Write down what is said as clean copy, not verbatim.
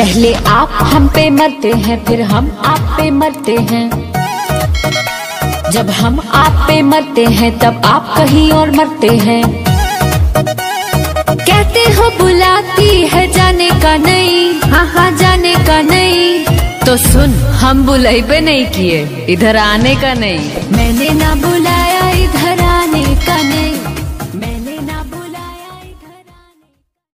पहले आप हम पे मरते हैं, फिर हम आप पे मरते हैं। जब हम आप पे मरते हैं तब आप कहीं और मरते हैं। कहते हो बुलाती है जाने का नहीं, हाँ हाँ जाने का नहीं, तो सुन हम बुलाई पे नहीं किए, इधर आने का नहीं। मैंने ना बुलाया इधर आने का नहीं।